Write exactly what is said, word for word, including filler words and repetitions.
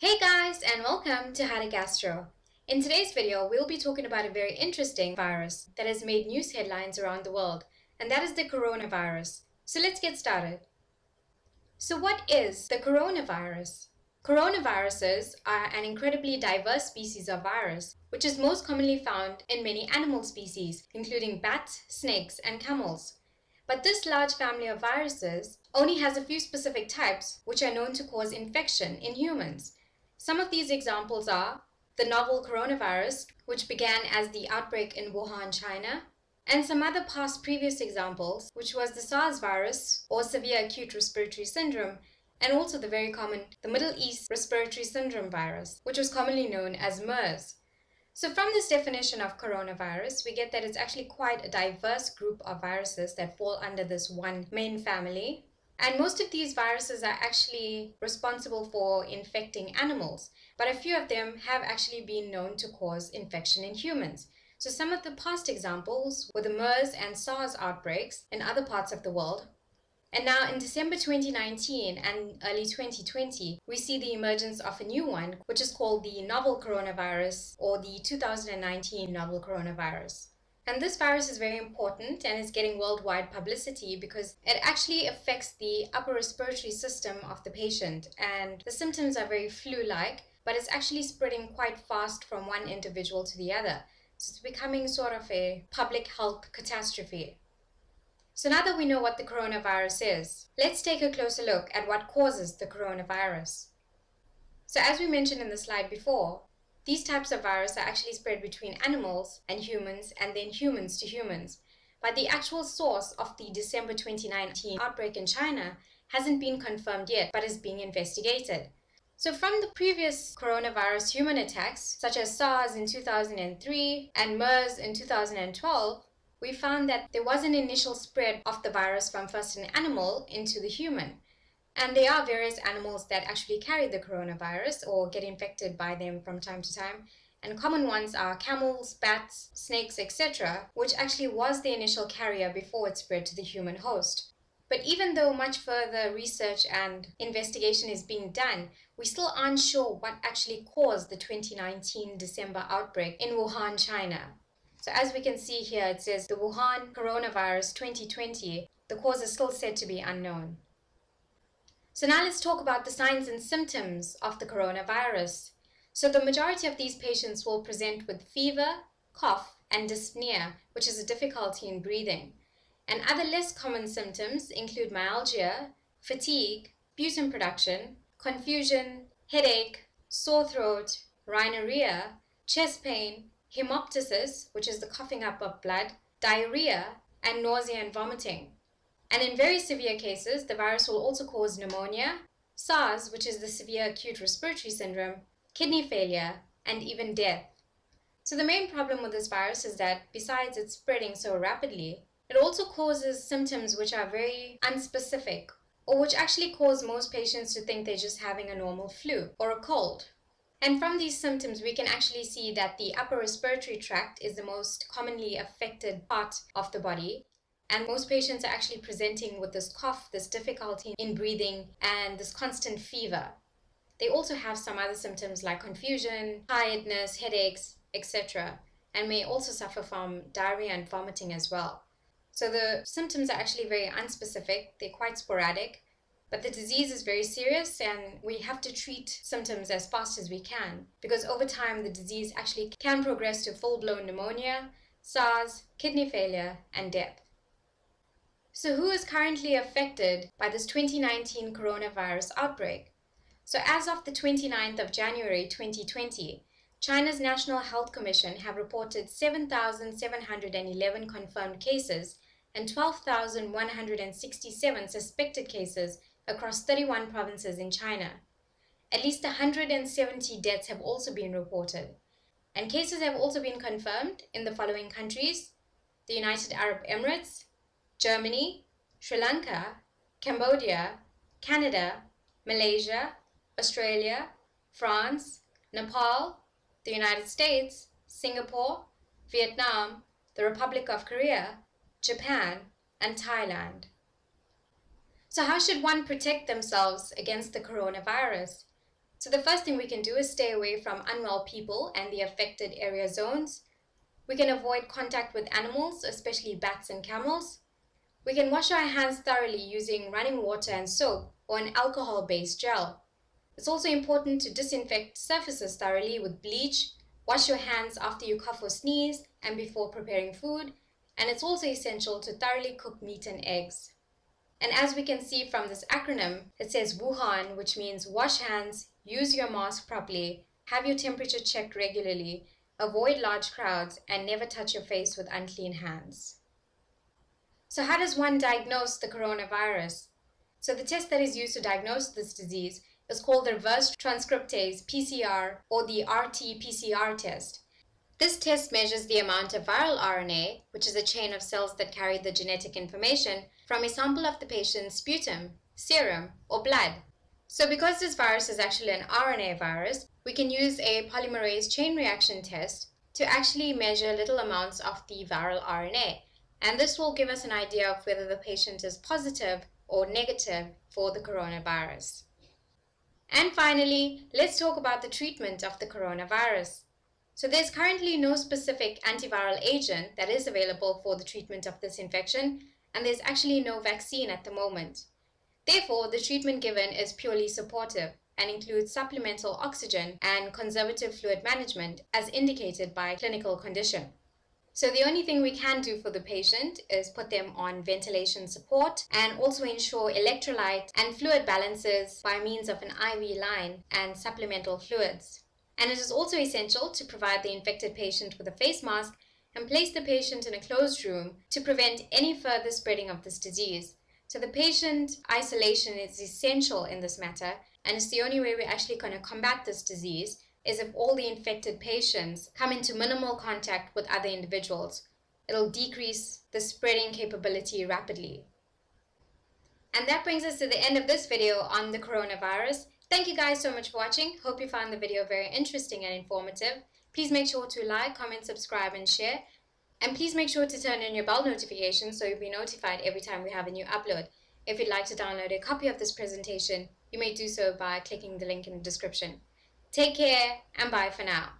Hey guys, and welcome to How To Gastro. In today's video, we'll be talking about a very interesting virus that has made news headlines around the world, and that is the coronavirus. So let's get started. So what is the coronavirus? Coronaviruses are an incredibly diverse species of virus, which is most commonly found in many animal species, including bats, snakes, and camels. But this large family of viruses only has a few specific types which are known to cause infection in humans. Some of these examples are the novel coronavirus, which began as the outbreak in Wuhan, China, and some other past previous examples, which was the SARS virus, or severe acute respiratory syndrome, and also the very common, the Middle East respiratory syndrome virus, which was commonly known as MERS. So from this definition of coronavirus, we get that it's actually quite a diverse group of viruses that fall under this one main family. And most of these viruses are actually responsible for infecting animals, but a few of them have actually been known to cause infection in humans. So some of the past examples were the MERS and SARS outbreaks in other parts of the world. And now in December twenty nineteen and early twenty twenty, we see the emergence of a new one, which is called the novel coronavirus, or the two thousand nineteen novel coronavirus. And this virus is very important and is getting worldwide publicity because it actually affects the upper respiratory system of the patient, and the symptoms are very flu-like, but it's actually spreading quite fast from one individual to the other. So it's becoming sort of a public health catastrophe. So now that we know what the coronavirus is, let's take a closer look at what causes the coronavirus. So as we mentioned in the slide before, these types of virus are actually spread between animals and humans, and then humans to humans. But the actual source of the December twenty nineteen outbreak in China hasn't been confirmed yet, but is being investigated. So from the previous coronavirus human attacks, such as SARS in two thousand three and MERS in two thousand twelve, we found that there was an initial spread of the virus from first an animal into the human. And there are various animals that actually carry the coronavirus or get infected by them from time to time. And common ones are camels, bats, snakes, et cetera, which actually was the initial carrier before it spread to the human host. But even though much further research and investigation is being done, we still aren't sure what actually caused the twenty nineteen December outbreak in Wuhan, China. So as we can see here, it says the Wuhan coronavirus twenty twenty, the cause is still said to be unknown. So now let's talk about the signs and symptoms of the coronavirus. So the majority of these patients will present with fever, cough, and dyspnea, which is a difficulty in breathing. And other less common symptoms include myalgia, fatigue, sputum production, confusion, headache, sore throat, rhinorrhea, chest pain, hemoptysis, which is the coughing up of blood, diarrhea, and nausea and vomiting. And in very severe cases, the virus will also cause pneumonia, SARS, which is the severe acute respiratory syndrome, kidney failure, and even death. So the main problem with this virus is that besides it spreading so rapidly, it also causes symptoms which are very unspecific, or which actually cause most patients to think they're just having a normal flu or a cold. And from these symptoms, we can actually see that the upper respiratory tract is the most commonly affected part of the body. And most patients are actually presenting with this cough, this difficulty in breathing, and this constant fever. They also have some other symptoms like confusion, tiredness, headaches, et cetera, and may also suffer from diarrhea and vomiting as well. So the symptoms are actually very unspecific, they're quite sporadic, but the disease is very serious and we have to treat symptoms as fast as we can, because over time the disease actually can progress to full-blown pneumonia, SARS, kidney failure, and death. So who is currently affected by this twenty nineteen coronavirus outbreak? So as of the twenty-ninth of January twenty twenty, China's National Health Commission have reported seven thousand seven hundred eleven confirmed cases and twelve thousand one hundred sixty-seven suspected cases across thirty-one provinces in China. At least one hundred seventy deaths have also been reported. And cases have also been confirmed in the following countries: the United Arab Emirates, Germany, Sri Lanka, Cambodia, Canada, Malaysia, Australia, France, Nepal, the United States, Singapore, Vietnam, the Republic of Korea, Japan, and Thailand. So how should one protect themselves against the coronavirus? So the first thing we can do is stay away from unwell people and the affected area zones. We can avoid contact with animals, especially bats and camels. We can wash our hands thoroughly using running water and soap or an alcohol-based gel. It's also important to disinfect surfaces thoroughly with bleach. Wash your hands after you cough or sneeze and before preparing food. And it's also essential to thoroughly cook meat and eggs. And as we can see from this acronym, it says Wuhan, which means wash hands, use your mask properly, have your temperature checked regularly, avoid large crowds, and never touch your face with unclean hands. So how does one diagnose the coronavirus? So the test that is used to diagnose this disease is called the reverse transcriptase P C R or the R T P C R test. This test measures the amount of viral R N A, which is a chain of cells that carry the genetic information, from a sample of the patient's sputum, serum, or blood. So because this virus is actually an R N A virus, we can use a polymerase chain reaction test to actually measure little amounts of the viral R N A. And this will give us an idea of whether the patient is positive or negative for the coronavirus. And finally, let's talk about the treatment of the coronavirus. So there's currently no specific antiviral agent that is available for the treatment of this infection, and there's actually no vaccine at the moment. Therefore, the treatment given is purely supportive and includes supplemental oxygen and conservative fluid management as indicated by clinical condition. So the only thing we can do for the patient is put them on ventilation support and also ensure electrolyte and fluid balances by means of an I V line and supplemental fluids. And it is also essential to provide the infected patient with a face mask and place the patient in a closed room to prevent any further spreading of this disease. So the patient isolation is essential in this matter, and it's the only way we're actually going to combat this disease is if all the infected patients come into minimal contact with other individuals. It'll decrease the spreading capability rapidly. And that brings us to the end of this video on the coronavirus. Thank you guys so much for watching. Hope you found the video very interesting and informative. Please make sure to like, comment, subscribe, and share. And please make sure to turn on your bell notifications so you'll be notified every time we have a new upload. If you'd like to download a copy of this presentation, you may do so by clicking the link in the description. Take care and bye for now.